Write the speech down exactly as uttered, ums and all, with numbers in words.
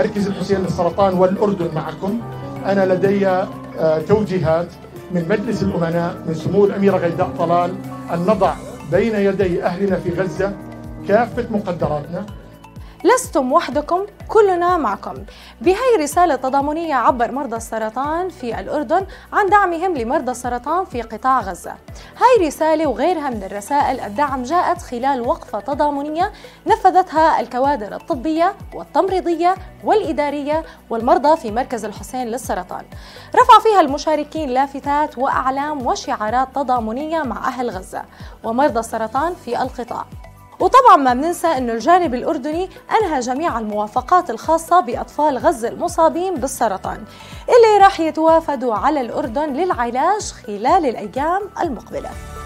مركز الحسين للسرطان والأردن معكم. أنا لدي توجيهات من مجلس الأمناء من سمو الأميرة غيداء طلال أن نضع بين يدي أهلنا في غزة كافة مقدراتنا. لستم وحدكم، كلنا معكم. بهي رسالة تضامنية عبر مرضى السرطان في الأردن عن دعمهم لمرضى السرطان في قطاع غزة. هاي رسالة وغيرها من الرسائل الدعم جاءت خلال وقفة تضامنية نفذتها الكوادر الطبية والتمريضية والإدارية والمرضى في مركز الحسين للسرطان، رفع فيها المشاركين لافتات وأعلام وشعارات تضامنية مع أهل غزة ومرضى السرطان في القطاع. وطبعا ما بننسى أن الجانب الأردني أنهى جميع الموافقات الخاصة بأطفال غزة المصابين بالسرطان اللي راح يتوافدوا على الأردن للعلاج خلال الأيام المقبلة.